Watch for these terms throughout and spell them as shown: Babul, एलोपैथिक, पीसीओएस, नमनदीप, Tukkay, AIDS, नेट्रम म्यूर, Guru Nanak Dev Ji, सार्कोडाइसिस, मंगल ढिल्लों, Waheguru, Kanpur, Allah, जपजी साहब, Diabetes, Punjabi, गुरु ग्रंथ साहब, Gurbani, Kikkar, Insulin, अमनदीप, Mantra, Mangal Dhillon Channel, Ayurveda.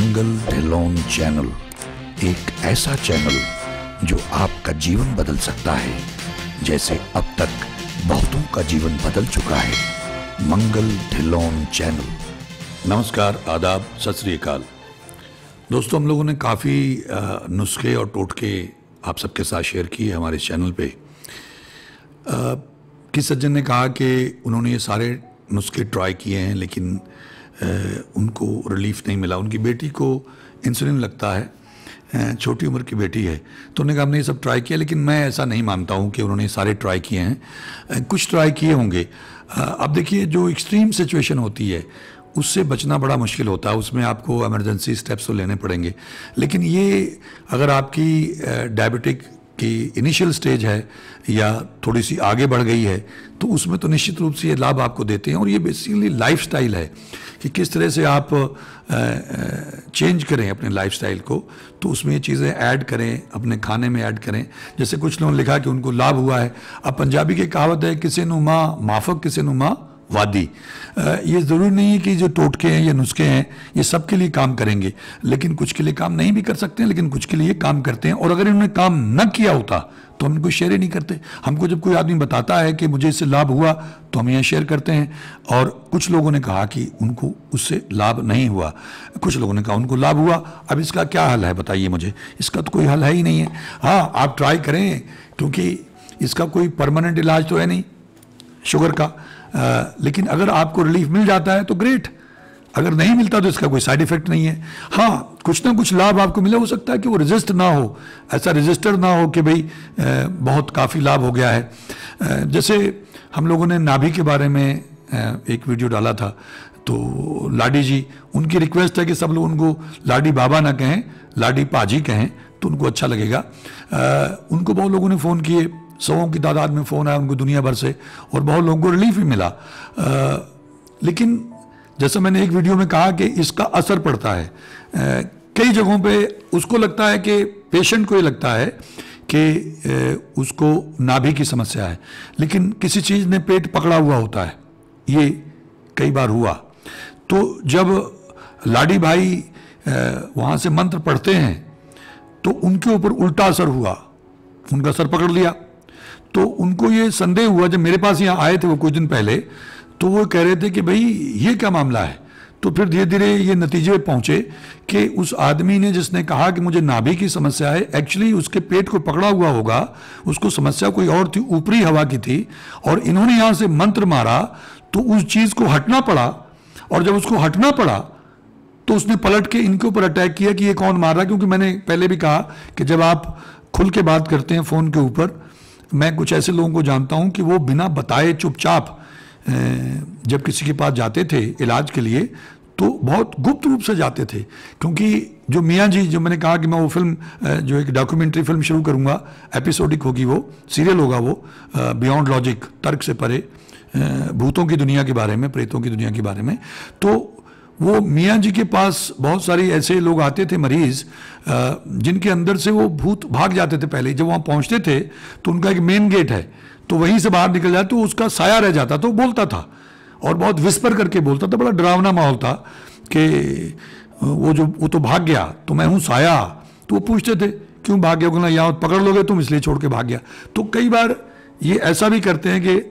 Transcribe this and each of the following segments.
मंगल ढिल्लों channel एक ऐसा channel जो आपका जीवन बदल सकता है, जैसे अब तक बहुतों का जीवन बदल चुका है। मंगल ढिल्लों चैनल। नमस्कार, आदाब, सत श्री अकाल। दोस्तों, हम लोगों ने काफ़ी नुस्खे और टोटके आप सबके साथ शेयर किए हमारे चैनल पे। किस सज्जन ने कहा कि उन्होंने ये सारे नुस्खे ट्राई किए हैं लेकिन उनको रिलीफ नहीं मिला। उनकी बेटी को इंसुलिन लगता है, छोटी उम्र की बेटी है, तो उन्होंने कहा हमने ये सब ट्राई किया। लेकिन मैं ऐसा नहीं मानता हूँ कि उन्होंने सारे ट्राई किए हैं, कुछ ट्राई किए होंगे। अब देखिए, जो एक्सट्रीम सिचुएशन होती है उससे बचना बड़ा मुश्किल होता है, उसमें आपको इमरजेंसी स्टेप्स तो लेने पड़ेंगे। लेकिन ये अगर आपकी डायबिटिक की इनिशियल स्टेज है या थोड़ी सी आगे बढ़ गई है तो उसमें तो निश्चित रूप से ये लाभ आपको देते हैं। और ये बेसिकली लाइफस्टाइल है कि किस तरह से आप चेंज करें अपने लाइफस्टाइल को, तो उसमें ये चीज़ें ऐड करें, अपने खाने में ऐड करें। जैसे कुछ लोगों ने लिखा कि उनको लाभ हुआ है। अब पंजाबी की कहावत है, किसे नुमा माफक किसे नुमा वादी। ये ज़रूरी नहीं है कि जो टोटके हैं या नुस्खे हैं ये सब के लिए काम करेंगे, लेकिन कुछ के लिए काम नहीं भी कर सकते हैं, लेकिन कुछ के लिए काम करते हैं। और अगर इन्होंने काम न किया होता तो हम इनको शेयर ही नहीं करते। हमको जब कोई आदमी बताता है कि मुझे इससे लाभ हुआ तो हम यहाँ शेयर करते हैं। और कुछ लोगों ने कहा कि उनको उससे लाभ नहीं हुआ, कुछ लोगों ने कहा उनको लाभ हुआ। अब इसका क्या हल है बताइए मुझे, इसका तो कोई हल है ही नहीं है। हाँ, आप ट्राई करें, क्योंकि इसका कोई परमानेंट इलाज तो है नहीं शुगर का। लेकिन अगर आपको रिलीफ मिल जाता है तो ग्रेट, अगर नहीं मिलता तो इसका कोई साइड इफेक्ट नहीं है। हाँ, कुछ ना कुछ लाभ आपको मिला। हो सकता है कि वो रजिस्ट ना हो, ऐसा रजिस्टर ना हो कि भाई बहुत काफ़ी लाभ हो गया है। जैसे हम लोगों ने नाभि के बारे में एक वीडियो डाला था, तो लाडी जी, उनकी रिक्वेस्ट है कि सब लोग उनको लाडी बाबा ना कहें, लाडी पाजी कहें, तो उनको अच्छा लगेगा। उनको बहुत लोगों ने फ़ोन किए, सौ की तादाद में फ़ोन आया उनको दुनिया भर से, और बहुत लोगों को रिलीफ भी मिला। लेकिन जैसा मैंने एक वीडियो में कहा कि इसका असर पड़ता है कई जगहों पे। उसको लगता है कि पेशेंट को ये लगता है कि उसको नाभि की समस्या है, लेकिन किसी चीज़ ने पेट पकड़ा हुआ होता है। ये कई बार हुआ। तो जब लाडी भाई वहाँ से मंत्र पढ़ते हैं तो उनके ऊपर उल्टा असर हुआ, उनका सर पकड़ लिया। तो उनको ये संदेह हुआ, जब मेरे पास यहाँ आए थे वो कुछ दिन पहले, तो वो कह रहे थे कि भाई ये क्या मामला है। तो फिर धीरे धीरे ये नतीजे पहुँचे कि उस आदमी ने जिसने कहा कि मुझे नाभि की समस्या है, एक्चुअली उसके पेट को पकड़ा हुआ होगा, उसको समस्या कोई और थी, ऊपरी हवा की थी। और इन्होंने यहाँ से मंत्र मारा तो उस चीज़ को हटना पड़ा, और जब उसको हटना पड़ा तो उसने पलट के इनके ऊपर अटैक किया कि ये कौन मार रहा है। क्योंकि मैंने पहले भी कहा कि जब आप खुल के बात करते हैं फ़ोन के ऊपर, मैं कुछ ऐसे लोगों को जानता हूं कि वो बिना बताए चुपचाप जब किसी के पास जाते थे इलाज के लिए तो बहुत गुप्त रूप से जाते थे। क्योंकि जो मियाँ जी, जो मैंने कहा कि मैं वो फिल्म, जो एक डॉक्यूमेंट्री फिल्म शुरू करूंगा, एपिसोडिक होगी, वो सीरियल होगा, वो बियॉन्ड लॉजिक, तर्क से परे, भूतों की दुनिया के बारे में, प्रेतों की दुनिया के बारे में। तो वो मियाँ जी के पास बहुत सारे ऐसे लोग आते थे, मरीज़, जिनके अंदर से वो भूत भाग जाते थे। पहले जब वहाँ पहुँचते थे तो उनका एक मेन गेट है, तो वहीं से बाहर निकल जाते, तो उसका साया रह जाता, तो बोलता था और बहुत विस्पर करके बोलता था, बड़ा डरावना माहौल था कि वो तो भाग गया तो मैं हूँ साया। तो वो पूछते थे क्यों भाग गया, बोलना यहाँ पकड़ लोगे तुम, इसलिए छोड़ के भाग गया। तो कई बार ये ऐसा भी करते हैं कि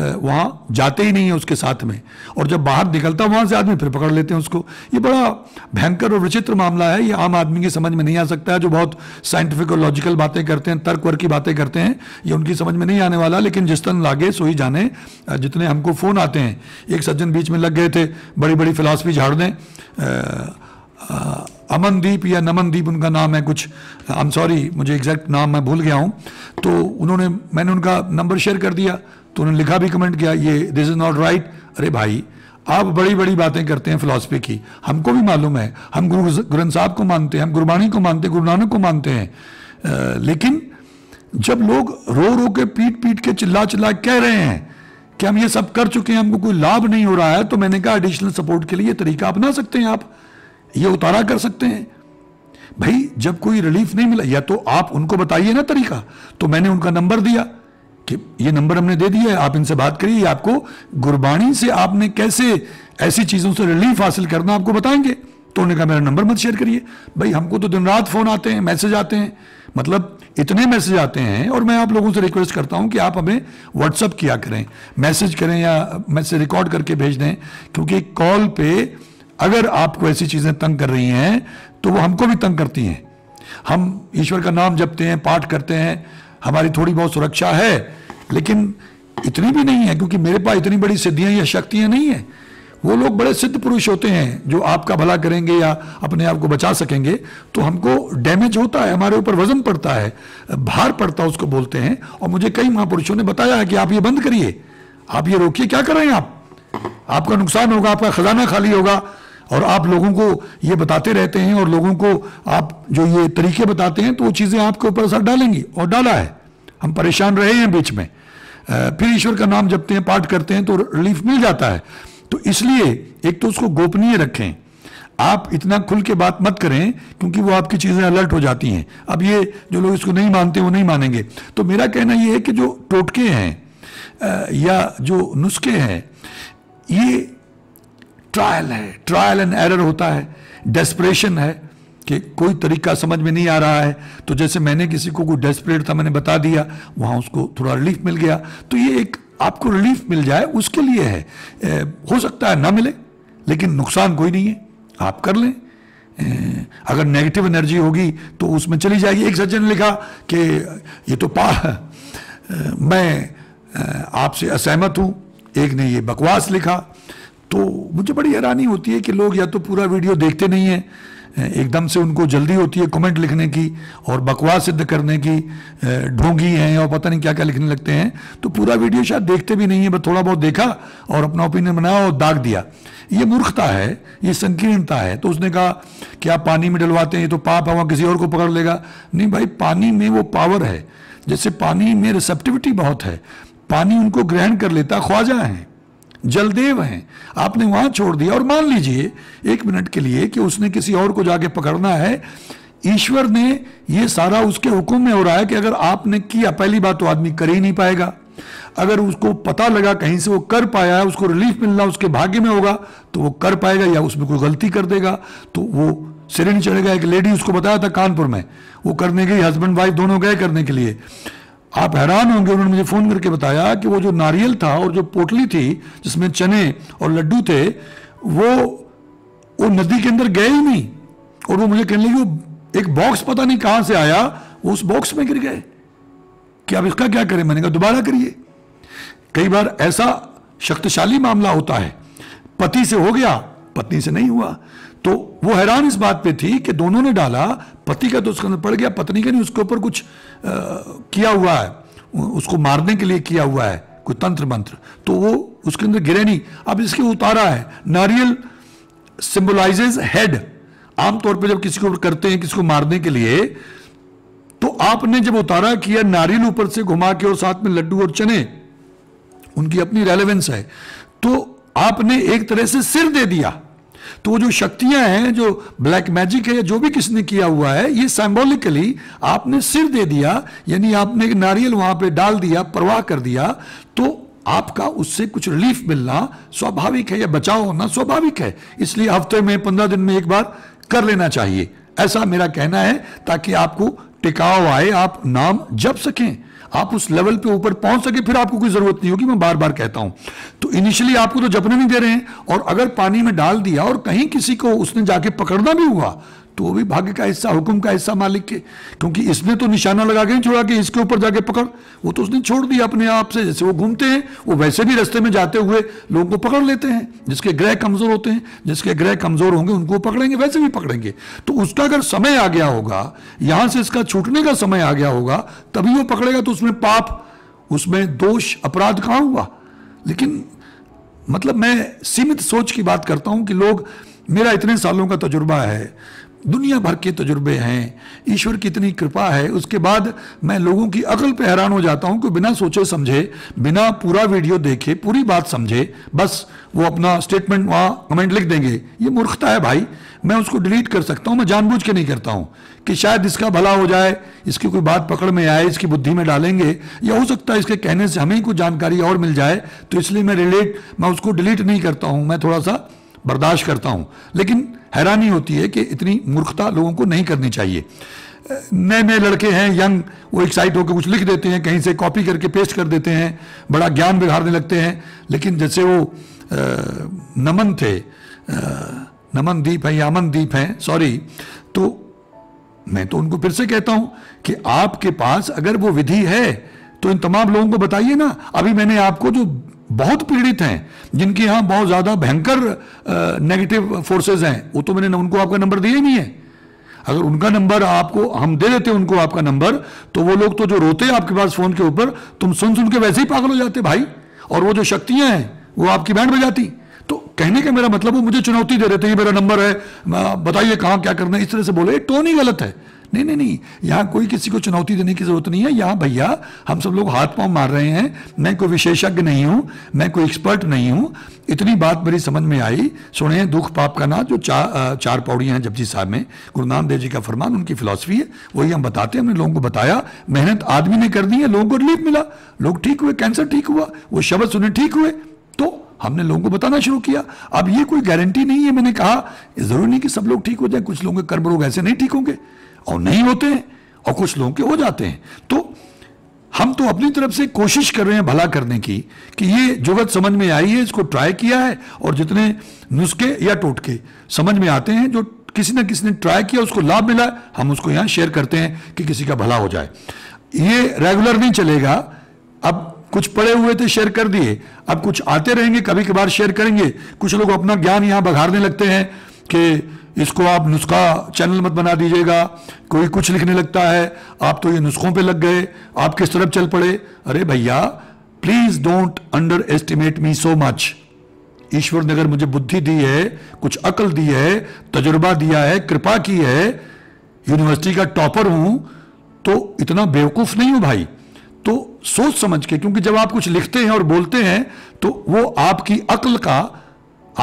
वहाँ जाते ही नहीं है उसके साथ में, और जब बाहर निकलता वहाँ से आदमी फिर पकड़ लेते हैं उसको। ये बड़ा भयंकर और विचित्र मामला है, ये आम आदमी की समझ में नहीं आ सकता है। जो बहुत साइंटिफिक और लॉजिकल बातें करते हैं, तर्क वर्क की बातें करते हैं, ये उनकी समझ में नहीं आने वाला। लेकिन जिस तरह लागे सो ही जाने, जितने हमको फ़ोन आते हैं। एक सज्जन बीच में लग गए थे बड़ी बड़ी फिलासफी झाड़ने, अमनदीप या नमनदीप उनका नाम है कुछ, आई एम सॉरी, मुझे एग्जैक्ट नाम मैं भूल गया हूँ। तो उन्होंने, मैंने उनका नंबर शेयर कर दिया तो उन्होंने लिखा भी, कमेंट किया, ये दिस इज़ नॉट राइट। अरे भाई, आप बड़ी बड़ी बातें करते हैं फिलॉसफी की, हमको भी मालूम है, हम गुरु ग्रंथ साहब को मानते हैं, हम गुरबाणी को मानते हैं, गुरु नानक को मानते हैं। लेकिन जब लोग रो रो के, पीट पीट के, चिल्ला चिल्ला कह रहे हैं कि हम ये सब कर चुके हैं, हमको कोई लाभ नहीं हो रहा है, तो मैंने कहा एडिशनल सपोर्ट के लिए तरीका अपना सकते हैं, आप ये उतारा कर सकते हैं। भाई, जब कोई रिलीफ नहीं मिला, या तो आप उनको बताइए ना तरीका। तो मैंने उनका नंबर दिया कि ये नंबर हमने दे दिया है, आप इनसे बात करिए, आपको गुरबाणी से आपने कैसे ऐसी चीज़ों से रिलीफ हासिल करना आपको बताएंगे। तो उन्होंने कहा मेरा नंबर मत शेयर करिए। भाई हमको तो दिन रात फ़ोन आते हैं, मैसेज आते हैं, मतलब इतने मैसेज आते हैं। और मैं आप लोगों से रिक्वेस्ट करता हूं कि आप हमें व्हाट्सअप किया करें, मैसेज करें या मैसेज रिकॉर्ड करके भेज दें, क्योंकि कॉल पे अगर आपको ऐसी चीज़ें तंग कर रही हैं तो वो हमको भी तंग करती हैं। हम ईश्वर का नाम जपते हैं, पाठ करते हैं, हमारी थोड़ी बहुत सुरक्षा है, लेकिन इतनी भी नहीं है, क्योंकि मेरे पास इतनी बड़ी सिद्धियाँ या शक्तियाँ नहीं हैं। वो लोग बड़े सिद्ध पुरुष होते हैं जो आपका भला करेंगे या अपने आप को बचा सकेंगे। तो हमको डैमेज होता है, हमारे ऊपर वजन पड़ता है, भार पड़ता है, उसको बोलते हैं। और मुझे कई महापुरुषों ने बताया है कि आप ये बंद करिए, आप ये रोकिए, क्या कर रहे हैं आप, आपका नुकसान होगा, आपका खजाना खाली होगा। और आप लोगों को ये बताते रहते हैं और लोगों को आप जो ये तरीके बताते हैं तो वो चीज़ें आपके ऊपर असर डालेंगी, और डाला है। हम परेशान रहे हैं बीच में, फिर ईश्वर का नाम जपते हैं, पाठ करते हैं तो रिलीफ मिल जाता है। तो इसलिए एक तो उसको गोपनीय रखें, आप इतना खुल के बात मत करें, क्योंकि वो आपकी चीज़ें अलर्ट हो जाती हैं। अब ये जो लोग इसको नहीं मानते वो नहीं मानेंगे। तो मेरा कहना ये है कि जो टोटके हैं या जो नुस्खे हैं, ये ट्रायल है, ट्रायल एंड एरर होता है, डेस्परेशन है कि कोई तरीका समझ में नहीं आ रहा है। तो जैसे मैंने किसी को कोई डेस्परेट था, मैंने बता दिया, वहाँ उसको थोड़ा रिलीफ मिल गया। तो ये एक आपको रिलीफ मिल जाए उसके लिए है। हो सकता है ना मिले, लेकिन नुकसान कोई नहीं है, आप कर लें। अगर नेगेटिव एनर्जी होगी तो उसमें चली जाएगी। एक सज्जन ने लिखा कि ये तो मैं आपसे असहमत हूँ, एक ने ये बकवास लिखा। तो मुझे बड़ी हैरानी होती है कि लोग या तो पूरा वीडियो देखते नहीं हैं, एकदम से उनको जल्दी होती है कमेंट लिखने की और बकवास सिद्ध करने की, ढोंगी हैं और पता नहीं क्या क्या लिखने लगते हैं। तो पूरा वीडियो शायद देखते भी नहीं है, बस थोड़ा बहुत देखा और अपना ओपिनियन बनाया और दाग दिया। ये मूर्खता है, ये संकीर्णता है। तो उसने कहा कि आप पानी में डलवाते हैं, ये तो पाप है, वहाँ किसी और को पकड़ लेगा। नहीं भाई, पानी में वो पावर है, जैसे पानी में रिसेप्टिविटी बहुत है, पानी उनको ग्रहण कर लेता। ख्वाजा हैं, जलदेव हैं, आपने वहां छोड़ दिया। और मान लीजिए एक मिनट के लिए कि उसने किसी और को जाके पकड़ना है, ईश्वर ने ये सारा उसके हुक्म में हो रहा है कि अगर आपने किया, पहली बात तो आदमी कर ही नहीं पाएगा। अगर उसको पता लगा कहीं से वो कर पाया है, उसको रिलीफ मिलना उसके भाग्य में होगा तो वो कर पाएगा, या उसमें कोई गलती कर देगा तो वो सिरे नहीं चढ़ेगा। एक लेडी, उसको बताया था कानपुर में, वो करने गई, हस्बैंड वाइफ दोनों गए करने के लिए। आप हैरान होंगे, उन्होंने मुझे फ़ोन करके बताया कि वो जो नारियल था और जो पोटली थी जिसमें चने और लड्डू थे, वो नदी के अंदर गए ही नहीं। और वो मुझे कहने लगी वो एक बॉक्स पता नहीं कहाँ से आया, वो उस बॉक्स में गिर गए कि अब इसका क्या करें। मैंने कहा दोबारा करिए। कई बार ऐसा शक्तिशाली मामला होता है, पति से हो गया, पत्नी से नहीं हुआ। तो वो हैरान इस बात पे थी कि दोनों ने डाला, पति का तो उसके अंदर पड़ गया, पत्नी का नहीं, उसके ऊपर कुछ किया हुआ है, उसको मारने के लिए किया हुआ है कोई तंत्र मंत्र, तो वो उसके अंदर गिरे नहीं। अब इसके उतारा है, नारियल सिंबलाइजेज हेड, आमतौर पे जब किसी को करते हैं किसी को मारने के लिए, तो आपने जब उतारा किया नारियल ऊपर से घुमा के और साथ में लड्डू और चने, उनकी अपनी रेलेवेंस है, तो आपने एक तरह से सिर दे दिया। तो वो जो शक्तियां हैं, जो ब्लैक मैजिक है या जो भी किसने किया हुआ है, ये सिंबॉलिकली आपने सिर दे दिया, यानी आपने एक नारियल वहां पे डाल दिया, प्रवाह कर दिया। तो आपका उससे कुछ रिलीफ मिलना स्वाभाविक है या बचाव होना स्वाभाविक है। इसलिए हफ्ते में 15 दिन में एक बार कर लेना चाहिए, ऐसा मेरा कहना है, ताकि आपको टिकाव आए, आप नाम जप सकें, आप उस लेवल पे ऊपर पहुंच सके, फिर आपको कोई जरूरत नहीं होगी। मैं बार बार कहता हूं। तो इनिशियली आपको तो जपने नहीं दे रहे हैं, और अगर पानी में डाल दिया और कहीं किसी को उसने जाके पकड़ना भी हुआ तो वो भी भाग्य का हिस्सा, हुक्म का हिस्सा मालिक के, क्योंकि इसने तो निशाना लगा के नहीं छोड़ा कि इसके ऊपर जाके पकड़, वो तो उसने छोड़ दिया अपने आप से। जैसे वो घूमते हैं, वो वैसे भी रास्ते में जाते हुए लोगों को पकड़ लेते हैं, जिसके ग्रह कमजोर होते हैं, जिसके ग्रह कमजोर होंगे उनको पकड़ेंगे, वैसे भी पकड़ेंगे। तो उसका अगर समय आ गया होगा, यहाँ से इसका छूटने का समय आ गया होगा, तभी वो पकड़ेगा। तो उसमें पाप, उसमें दोष, अपराध कहाँ हुआ? लेकिन मतलब मैं सीमित सोच की बात करता हूँ कि लोग, मेरा इतने सालों का तजुर्बा है, दुनिया भर के तजुर्बे हैं, ईश्वर की इतनी कृपा है, उसके बाद मैं लोगों की अकल पे हैरान हो जाता हूँ कि बिना सोचे समझे, बिना पूरा वीडियो देखे, पूरी बात समझे, बस वो अपना स्टेटमेंट वहाँ कमेंट लिख देंगे। ये मूर्खता है भाई। मैं उसको डिलीट कर सकता हूँ, मैं जानबूझ के नहीं करता हूँ कि शायद इसका भला हो जाए, इसकी कोई बात पकड़ में आए, इसकी बुद्धि में डालेंगे, या हो सकता है इसके कहने से हमें कुछ जानकारी और मिल जाए, तो इसलिए मैं उसको डिलीट नहीं करता हूँ। मैं थोड़ा सा बर्दाश्त करता हूँ, लेकिन हैरानी होती है कि इतनी मूर्खता लोगों को नहीं करनी चाहिए। नए नए लड़के हैं यंग, वो एक्साइट होकर कुछ लिख देते हैं, कहीं से कॉपी करके पेस्ट कर देते हैं, बड़ा ज्ञान बिगाड़ने लगते हैं। लेकिन जैसे वो नमन थे, नमनदीप हैं या अमनदीप हैं, सॉरी, तो मैं तो उनको फिर से कहता हूँ कि आपके पास अगर वो विधि है तो इन तमाम लोगों को बताइए ना। अभी मैंने आपको जो बहुत पीड़ित हैं, जिनके यहाँ बहुत ज़्यादा भयंकर नेगेटिव फोर्सेज हैं, वो तो मैंने उनको आपका नंबर दिया ही नहीं है। अगर उनका नंबर आपको हम दे देते उनको आपका नंबर, तो वो लोग तो जो रोते हैं आपके पास फ़ोन के ऊपर, तुम सुन के वैसे ही पागल हो जाते भाई, और वो जो शक्तियाँ हैं वो आपकी बैंड बजाती। तो कहने का मेरा मतलब, वो मुझे चुनौती दे रहे थे, ये मेरा नंबर है बताइए कहाँ क्या करना है, इस तरह से बोले, टोन ही गलत है। नहीं नहीं नहीं, यहाँ कोई किसी को चुनौती देने की ज़रूरत नहीं है। यहाँ भैया हम सब लोग हाथ पांव मार रहे हैं। मैं कोई विशेषज्ञ नहीं हूँ, मैं कोई एक्सपर्ट नहीं हूँ। इतनी बात मेरी समझ में आई, सुने दुख पाप का नाथ, जो चार पौड़ियाँ हैं जपजी साहब में, गुरु नानक देव जी का फरमान, उनकी फिलॉसफी है, वही हम बताते हैं। हमने लोगों को बताया, मेहनत आदमी ने कर दी है, लोगों को रिलीफ मिला, लोग ठीक हुए, कैंसर ठीक हुआ, वो शब्द सुने ठीक हुए, तो हमने लोगों को बताना शुरू किया। अब ये कोई गारंटी नहीं है, मैंने कहा जरूरी नहीं कि सब लोग ठीक हो जाए, कुछ लोगों के कर्म रोग ऐसे नहीं ठीक होंगे और नहीं होते हैं, और कुछ लोगों के हो जाते हैं। तो हम तो अपनी तरफ से कोशिश कर रहे हैं भला करने की, कि ये जुगत समझ में आई है, इसको ट्राई किया है, और जितने नुस्खे या टोटके समझ में आते हैं, जो किसी न किसी ने ट्राई किया, उसको लाभ मिला, हम उसको यहाँ शेयर करते हैं कि किसी का भला हो जाए। ये रेगुलर नहीं चलेगा। अब कुछ पढ़े हुए थे शेयर कर दिए, अब कुछ आते रहेंगे, कभी कभार शेयर करेंगे। कुछ लोग अपना ज्ञान यहाँ बघाड़ने लगते हैं कि इसको आप नुस्खा चैनल मत बना दीजिएगा, कोई कुछ लिखने लगता है, आप तो ये नुस्खों पे लग गए, आप किस तरफ चल पड़े। अरे भैया, please don't underestimate me so much. ईश्वर ने अगर मुझे बुद्धि दी है, कुछ अकल दी है, तजुर्बा दिया है, कृपा की है, यूनिवर्सिटी का टॉपर हूँ, तो इतना बेवकूफ़ नहीं हूँ भाई। तो सोच समझ के, क्योंकि जब आप कुछ लिखते हैं और बोलते हैं तो वो आपकी अक्ल का,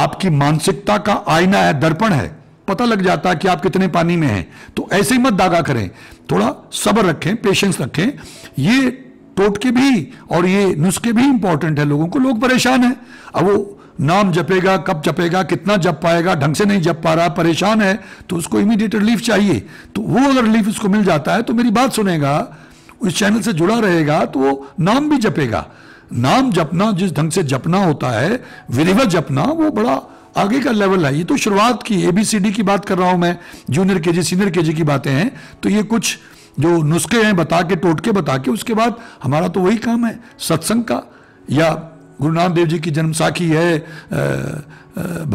आपकी मानसिकता का आईना है, दर्पण है, पता लग जाता है कि आप कितने पानी में हैं। तो ऐसे ही मत दागा करें, थोड़ा सब्र रखें, पेशेंस रखें। ये टोटके भी और ये नुस्खे भी इंपॉर्टेंट है, लोगों को, लोग परेशान हैं। अब वो नाम जपेगा, कब जपेगा, कितना जप पाएगा, ढंग से नहीं जप पा रहा, परेशान है, तो उसको इमीडिएट रिलीफ चाहिए। तो वो अगर रिलीफ उसको मिल जाता है तो मेरी बात सुनेगा, उस चैनल से जुड़ा रहेगा, तो वो नाम भी जपेगा। नाम जपना जिस ढंग से जपना होता है, विधिवत जपना, वो बड़ा आगे का लेवल है। ये तो शुरुआत की ABCD की बात कर रहा हूँ मैं, जूनियर KG सीनियर KG की बातें हैं। तो ये कुछ जो नुस्खे हैं बता के, टोटके बता के, उसके बाद हमारा तो वही काम है सत्संग का, या गुरु नानक देव जी की जन्म साखी है,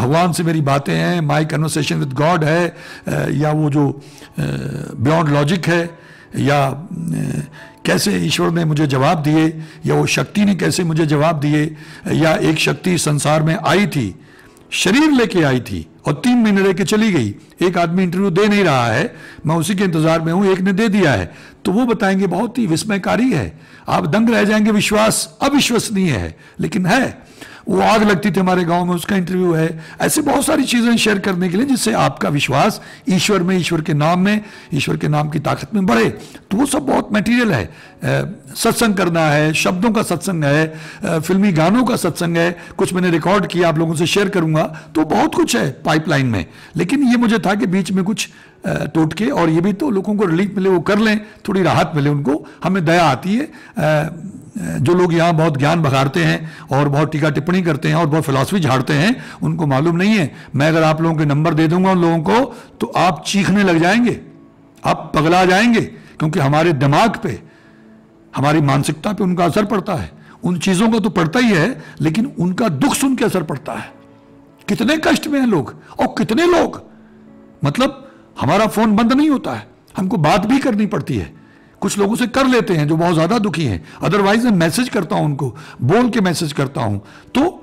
भगवान से मेरी बातें हैं, माई कन्वर्सेशन विद गॉड है, या वो जो बियॉन्ड लॉजिक है, या कैसे ईश्वर ने मुझे जवाब दिए, या वो शक्ति ने कैसे मुझे जवाब दिए, या एक शक्ति संसार में आई थी, शरीर लेके आई थी और 3 महीने लेके चली गई। एक आदमी इंटरव्यू दे नहीं रहा है, मैं उसी के इंतजार में हूँ, एक ने दे दिया है, तो वो बताएंगे, बहुत ही विस्मयकारी है, आप दंग रह जाएंगे, विश्वास अविश्वसनीय है, लेकिन है। वो आग लगती थी हमारे गांव में, उसका इंटरव्यू है। ऐसे बहुत सारी चीज़ें शेयर करने के लिए, जिससे आपका विश्वास ईश्वर में, ईश्वर के नाम में, ईश्वर के नाम की ताकत में बढ़े। तो वो सब बहुत मटेरियल है। सत्संग करना है, शब्दों का सत्संग है, फिल्मी गानों का सत्संग है, कुछ मैंने रिकॉर्ड किया, आप लोगों से शेयर करूंगा। तो बहुत कुछ है पाइपलाइन में, लेकिन ये मुझे था कि बीच में कुछ टोटके और ये भी, तो लोगों को रिलीफ मिले, वो कर लें, थोड़ी राहत मिले उनको। हमें दया आती है जो लोग यहाँ बहुत ज्ञान बघाड़ते हैं और बहुत टीका टिप्पणी करते हैं और बहुत फिलॉसफी झाड़ते हैं, उनको मालूम नहीं है। मैं अगर आप लोगों के नंबर दे दूंगा उन लोगों को, तो आप चीखने लग जाएंगे, आप पगला जाएंगे, क्योंकि हमारे दिमाग पे, हमारी मानसिकता पे उनका असर पड़ता है। उन चीज़ों का तो पड़ता ही है, लेकिन उनका दुख सुन के असर पड़ता है। कितने कष्ट में हैं लोग, और कितने लोग, मतलब हमारा फ़ोन बंद नहीं होता है, हमको बात भी करनी पड़ती है, कुछ लोगों से कर लेते हैं जो बहुत ज़्यादा दुखी हैं, अदरवाइज मैं मैसेज करता हूं उनको, बोल के मैसेज करता हूं। तो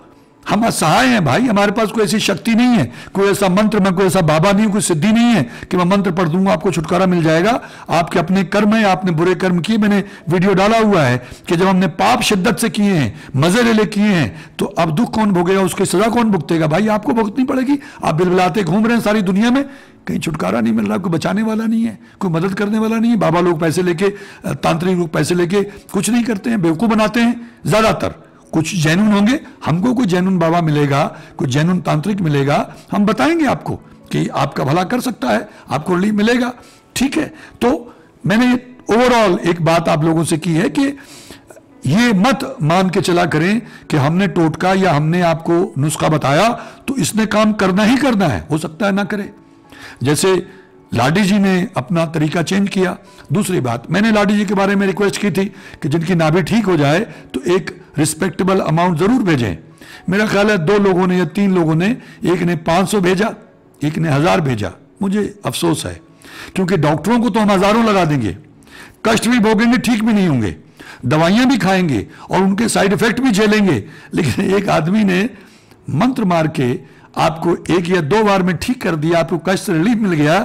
हम असहाय हैं भाई, हमारे पास कोई ऐसी शक्ति नहीं है, कोई ऐसा मंत्र, मैं कोई ऐसा बाबा नहीं हूँ, कोई सिद्धि नहीं है कि मैं मंत्र पढ़ दूंगा आपको छुटकारा मिल जाएगा। आपके अपने कर्म है, आपने बुरे कर्म किए। मैंने वीडियो डाला हुआ है कि जब हमने पाप शिद्दत से किए हैं, मजे ले ले किए हैं, तो अब दुख कौन भोगेगा, उसकी सजा कौन भुगतेगा भाई, आपको भुगतनी पड़ेगी। आप बिलबिलाते घूम रहे हैं सारी दुनिया में, कहीं छुटकारा नहीं मिल रहा, कोई बचाने वाला नहीं है, कोई मदद करने वाला नहीं है। बाबा लोग पैसे लेके, तांत्रिक लोग पैसे लेके कुछ नहीं करते हैं, बेवकूफ़ बनाते हैं ज़्यादातर, कुछ जैनुन होंगे, हमको कोई जैनुन बाबा मिलेगा, कोई जैनुन तांत्रिक मिलेगा, हम बताएंगे आपको कि आपका भला कर सकता है, आपको रिलीफ मिलेगा। ठीक है, तो मैंने ओवरऑल एक बात आप लोगों से की है कि ये मत मान के चला करें कि हमने टोटका या हमने आपको नुस्खा बताया तो इसने काम करना ही करना है, हो सकता है ना करे। जैसे लाडी जी ने अपना तरीका चेंज किया। दूसरी बात, मैंने लाडी जी के बारे में रिक्वेस्ट की थी कि जिनकी नाभि ठीक हो जाए तो एक रिस्पेक्टेबल अमाउंट जरूर भेजें। मेरा ख्याल है 2 लोगों ने या 3 लोगों ने, एक ने 500 भेजा, एक ने 1000 भेजा। मुझे अफसोस है क्योंकि डॉक्टरों को तो हम हजारों लगा देंगे, कष्ट भी भोगेंगे, ठीक भी नहीं होंगे, दवाइयां भी खाएंगे और उनके साइड इफेक्ट भी झेलेंगे, लेकिन एक आदमी ने मंत्र मार के आपको 1 या 2 बार में ठीक कर दिया, आपको कष्ट से रिलीफ मिल गया।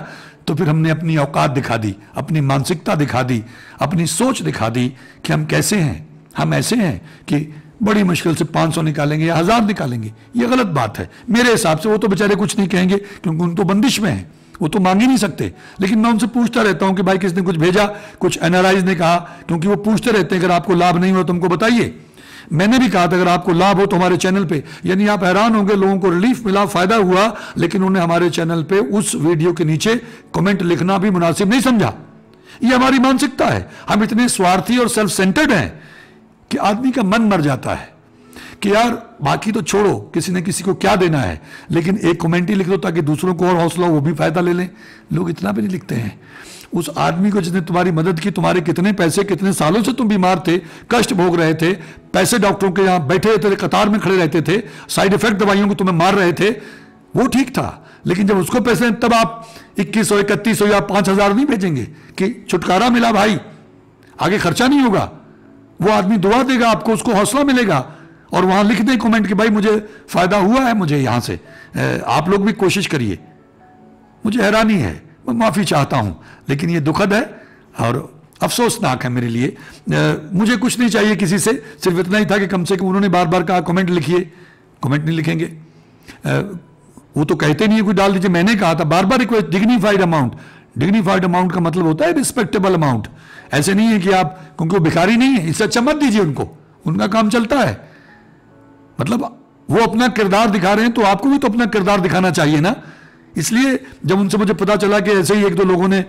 तो फिर हमने अपनी औकात दिखा दी, अपनी मानसिकता दिखा दी, अपनी सोच दिखा दी कि हम कैसे हैं। हम ऐसे हैं कि बड़ी मुश्किल से 500 निकालेंगे या 1000 निकालेंगे। ये गलत बात है मेरे हिसाब से। वो तो बेचारे कुछ नहीं कहेंगे क्योंकि उन तो बंदिश में हैं, वो तो मांग ही नहीं सकते। लेकिन मैं उनसे पूछता रहता हूं कि भाई किसने कुछ भेजा, कुछ एनआरआईज ने कहा, क्योंकि वो पूछते रहते हैं अगर आपको लाभ नहीं हो तो हमको बताइए। मैंने भी कहा था अगर आपको लाभ हो तो हमारे चैनल पे, यानी आप हैरान होंगे लोगों को रिलीफ मिला, फायदा हुआ, लेकिन उन्हें हमारे चैनल पे उस वीडियो के नीचे कमेंट लिखना भी मुनासिब नहीं समझा। ये हमारी मानसिकता है। हम इतने स्वार्थी और सेल्फ सेंटर्ड हैं कि आदमी का मन मर जाता है कि यार बाकी तो छोड़ो, किसी ने किसी को क्या देना है, लेकिन एक कमेंट ही लिख दो ताकि दूसरों को और हौसला, वो भी फायदा ले लें। लोग इतना भी नहीं लिखते हैं। उस आदमी को जिसने तुम्हारी मदद की, तुम्हारे कितने पैसे, कितने सालों से तुम बीमार थे, कष्ट भोग रहे थे, पैसे डॉक्टरों के यहाँ बैठे रहते थे, कतार में खड़े रहते थे, साइड इफेक्ट दवाइयों को तुम्हें मार रहे थे, वो ठीक था। लेकिन जब उसको पैसे, तब आप 2100 3100 या 5000 नहीं भेजेंगे कि छुटकारा मिला भाई, आगे खर्चा नहीं होगा। वो आदमी दुआ देगा आपको, उसको हौसला मिलेगा और वहां लिख दे कमेंट कि भाई मुझे फायदा हुआ है, मुझे यहाँ से। आप लोग भी कोशिश करिए। मुझे हैरानी है, मैं माफ़ी चाहता हूं, लेकिन ये दुखद है और अफसोसनाक है मेरे लिए। मुझे कुछ नहीं चाहिए किसी से, सिर्फ इतना ही था कि कम से कम उन्होंने बार बार कहा कमेंट लिखिए, कमेंट नहीं लिखेंगे। वो तो कहते नहीं है कोई डाल दीजिए। मैंने कहा था बार बार request, dignified amount. Dignified amount का मतलब होता है रिस्पेक्टेबल अमाउंट। ऐसे नहीं है कि आप, क्योंकि वो भिखारी नहीं है, इससे अच्छा मत दीजिए उनको, उनका काम चलता है। मतलब वो अपना किरदार दिखा रहे हैं तो आपको भी तो अपना किरदार दिखाना चाहिए ना। इसलिए जब उनसे मुझे पता चला कि ऐसे ही 1-2 लोगों ने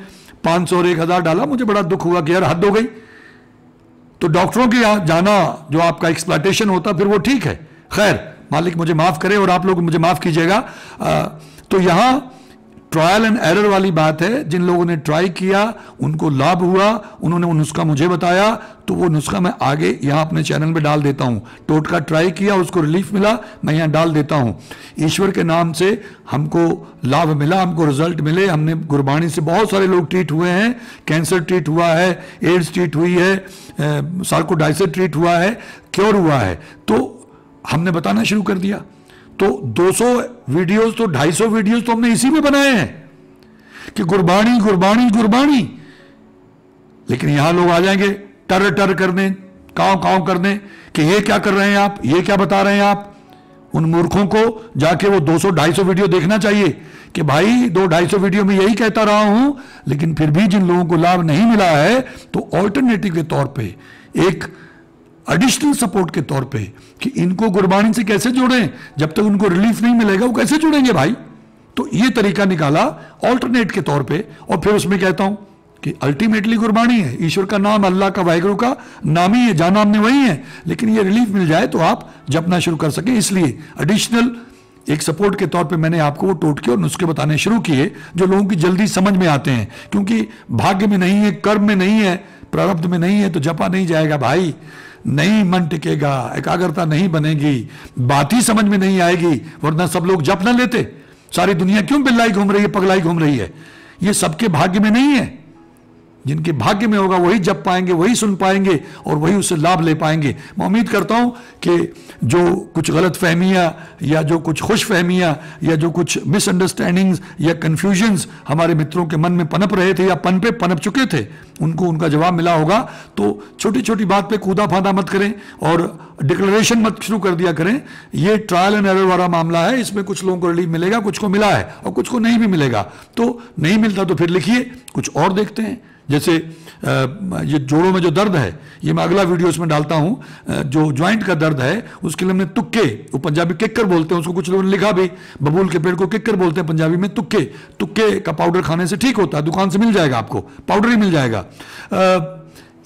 500 और 1000 डाला, मुझे बड़ा दुख हुआ कि यार हद हो गई। तो डॉक्टरों के यहाँ जाना जो आपका एक्सप्लॉयटेशन होता, फिर वो ठीक है। खैर, मालिक मुझे माफ़ करे और आप लोग मुझे माफ़ कीजिएगा। तो यहाँ ट्रायल एंड एरर वाली बात है। जिन लोगों ने ट्राई किया उनको लाभ हुआ, उन्होंने वो नुस्खा मुझे बताया, तो वो नुस्खा मैं आगे यहाँ अपने चैनल पे डाल देता हूँ। टोटका ट्राई किया, उसको रिलीफ मिला, मैं यहाँ डाल देता हूँ। ईश्वर के नाम से हमको लाभ मिला, हमको रिजल्ट मिले। हमने गुरबाणी से बहुत सारे लोग ट्रीट हुए हैं, कैंसर ट्रीट हुआ है, एड्स ट्रीट हुई है, सार्कोडाइसिस ट्रीट हुआ है, क्योर हुआ है। तो हमने बताना शुरू कर दिया। तो 200 वीडियोस, तो 250 वीडियोस तो हमने इसी में बनाए हैं कि गुरबाणी गुरबाणी गुरबाणी। लेकिन यहां लोग आ जाएंगे टर टर करने, काव काव करने कि ये क्या कर रहे हैं आप, ये क्या बता रहे हैं आप। उन मूर्खों को जाके वो 200-250 वीडियो देखना चाहिए कि भाई 200-250 वीडियो में यही कहता रहा हूं, लेकिन फिर भी जिन लोगों को लाभ नहीं मिला है तो ऑल्टरनेटिव के तौर पर, एक एडिशनल सपोर्ट के तौर पे कि इनको गुरबाणी से कैसे जोड़ें, जब तक उनको रिलीफ नहीं मिलेगा वो कैसे जुड़ेंगे भाई। तो ये तरीका निकाला ऑल्टरनेट के तौर पे। और फिर उसमें कहता हूं कि अल्टीमेटली गुरबाणी है, ईश्वर का नाम, अल्लाह का, वाहेगुरु का नाम ही है, जान हमने वही है, लेकिन ये रिलीफ मिल जाए तो आप जपना शुरू कर सकें। इसलिए एडिशनल एक सपोर्ट के तौर पे मैंने आपको वो टोटके और नुस्खे बताने शुरू किए जो लोगों की जल्दी समझ में आते हैं, क्योंकि भाग्य में नहीं है, कर्म में नहीं है, प्रारब्ध में नहीं है तो जपा नहीं जाएगा भाई, नहीं मन टिकेगा, एकाग्रता नहीं बनेगी, बात ही समझ में नहीं आएगी। वरना सब लोग जप ना लेते। सारी दुनिया क्यों बिल्लाई घूम रही है, पगलाई घूम रही है? ये सबके भाग्य में नहीं है। जिनके भाग्य में होगा वही जप पाएंगे, वही सुन पाएंगे और वही उससे लाभ ले पाएंगे। मैं उम्मीद करता हूं कि जो कुछ गलत फहमियाँ या जो कुछ खुश फहमियाँ या जो कुछ मिसअंडरस्टैंडिंग्स या कन्फ्यूजन्स हमारे मित्रों के मन में पनप रहे थे या पनप चुके थे, उनको उनका जवाब मिला होगा। तो छोटी छोटी बात पे कूदा फादा मत करें और डिक्लेरेशन मत शुरू कर दिया करें। ये ट्रायल एंड एरर वाला मामला है, इसमें कुछ लोगों को रिलीफ मिलेगा, कुछ को मिला है और कुछ को नहीं भी मिलेगा। तो नहीं मिलता तो फिर लिखिए कुछ और देखते हैं। जैसे ये जोड़ों में जो दर्द है, ये मैं अगला वीडियो इसमें डालता हूँ। जो ज्वाइंट का दर्द है उसके लिए हमने तुक्के, वो पंजाबी किक्कर बोलते हैं उसको, कुछ लोगों ने लिखा भी, बबूल के पेड़ को किक्कर बोलते हैं पंजाबी में, तुक्के, तुक्के का पाउडर खाने से ठीक होता है, दुकान से मिल जाएगा आपको, पाउडर ही मिल जाएगा।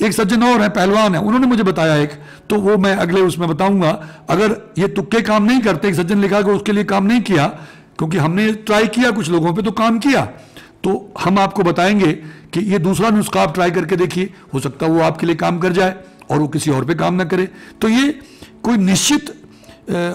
एक सज्जन और है, पहलवान है, उन्होंने मुझे बताया एक, तो वो मैं अगले उसमें बताऊंगा। अगर ये तुक्के काम नहीं करते, एक सज्जन लिखा कि उसके लिए काम नहीं किया, क्योंकि हमने ट्राई किया कुछ लोगों पे तो काम किया, तो हम आपको बताएंगे कि ये दूसरा नुस्खा आप ट्राई करके देखिए, हो सकता है वो आपके लिए काम कर जाए और वो किसी और पे काम ना करे। तो ये कोई निश्चित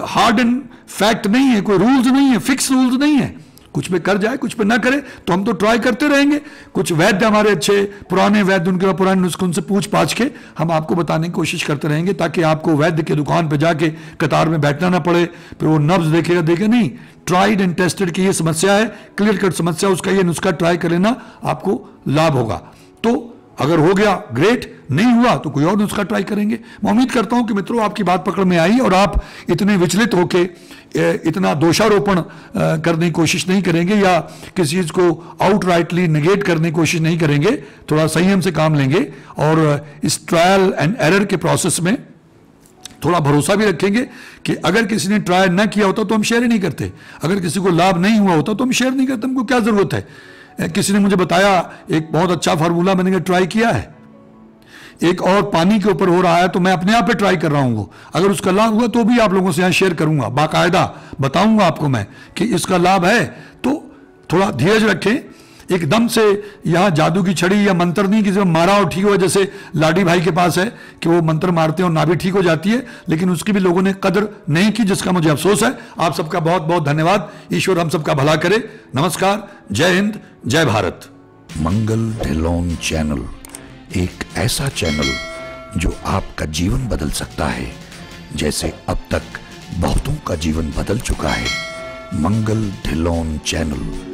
हार्ड एंड फैक्ट नहीं है, कोई रूल्स नहीं है, फिक्स रूल्स नहीं है, कुछ पे कर जाए कुछ पे ना करे, तो हम तो ट्राई करते रहेंगे। कुछ वैद्य हमारे अच्छे पुराने वैद्य, उनके पुराने नुस्खे, उनसे पूछ पाछ के हम आपको बताने की कोशिश करते रहेंगे, ताकि आपको वैद्य के दुकान पे जाके कतार में बैठना ना पड़े, फिर वो नब्ज देखेगा देखे, नहीं, ट्राइड एंड टेस्टेड की ये समस्या है, क्लियर कट समस्या, उसका ये नुस्खा ट्राई कर लेना, आपको लाभ होगा। तो अगर हो गया ग्रेट, नहीं हुआ तो कोई और नुस्खा ट्राई करेंगे। मैं उम्मीद करता हूं कि मित्रों आपकी बात पकड़ में आई, और आप इतने विचलित होकर इतना दोषारोपण करने की कोशिश नहीं करेंगे, या किसी चीज़ को आउटराइटली नेगेट करने की कोशिश नहीं करेंगे, थोड़ा संयम से काम लेंगे, और इस ट्रायल एंड एरर के प्रोसेस में थोड़ा भरोसा भी रखेंगे कि अगर किसी ने ट्राई ना किया होता तो हम शेयर ही नहीं करते, अगर किसी को लाभ नहीं हुआ होता तो हम शेयर नहीं करते, हमको क्या ज़रूरत है। किसी ने मुझे बताया एक बहुत अच्छा फार्मूला, मैंने ट्राई किया है, एक और पानी के ऊपर हो रहा है, तो मैं अपने आप पे ट्राई कर रहा हूँ, अगर उसका लाभ हुआ तो भी आप लोगों से यहाँ शेयर करूंगा, बाकायदा बताऊंगा आपको मैं कि इसका लाभ है। तो थोड़ा धीरज रखें, एकदम से यहाँ जादू की छड़ी या मंत्र नहीं किसी मारा और ठीक हुआ, जैसे लाडी भाई के पास है कि वो मंत्र मारते हैं और नाभि ठीक हो जाती है, लेकिन उसकी भी लोगों ने कदर नहीं की, जिसका मुझे अफसोस है। आप सबका बहुत बहुत धन्यवाद, ईश्वर हम सबका भला करे। नमस्कार, जय हिंद, जय भारत। मंगल ढिलोन चैनल एक ऐसा चैनल जो आपका जीवन बदल सकता है, जैसे अब तक बहुतों का जीवन बदल चुका है। मंगल ढिलोन चैनल।